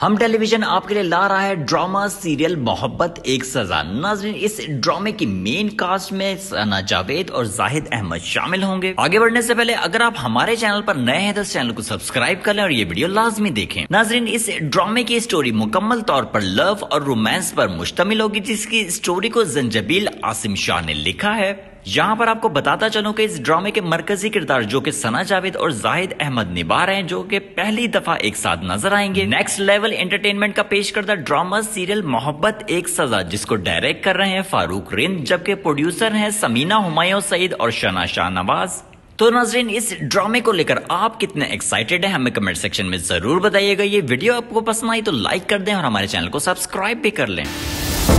हम टेलीविजन आपके लिए ला रहा है ड्रामा सीरियल मोहब्बत एक सजा। नाज़रीन, इस ड्रामे की मेन कास्ट में सना जावेद और जाहिद अहमद शामिल होंगे। आगे बढ़ने से पहले अगर आप हमारे चैनल पर नए हैं तो इस चैनल को सब्सक्राइब कर लें और ये वीडियो लाजमी देखें। नाज़रीन, इस ड्रामे की स्टोरी मुकम्मल तौर पर लव और रोमांस पर मुश्तमिल होगी, जिसकी स्टोरी को ज़ंजबील आसिम शाह ने लिखा है। यहाँ पर आपको बताता चलूं कि इस ड्रामे के मरकजी किरदार जो कि सना जावेद और जाहिद अहमद निभा रहे हैं, जो कि पहली दफा एक साथ नजर आएंगे। नेक्स्ट लेवल एंटरटेनमेंट का पेश करदा ड्रामा सीरियल मोहब्बत एक सजा, जिसको डायरेक्ट कर रहे हैं फारूक रिंद, जबकि प्रोड्यूसर हैं समीना हुमायूं सईद और सना शाहनवाज। तो नाज़रीन, इस ड्रामे को लेकर आप कितने एक्साइटेड हैं हमें कमेंट सेक्शन में जरूर बताइएगा। ये वीडियो आपको पसंद आई तो लाइक कर दें और हमारे चैनल को सब्सक्राइब भी कर लें।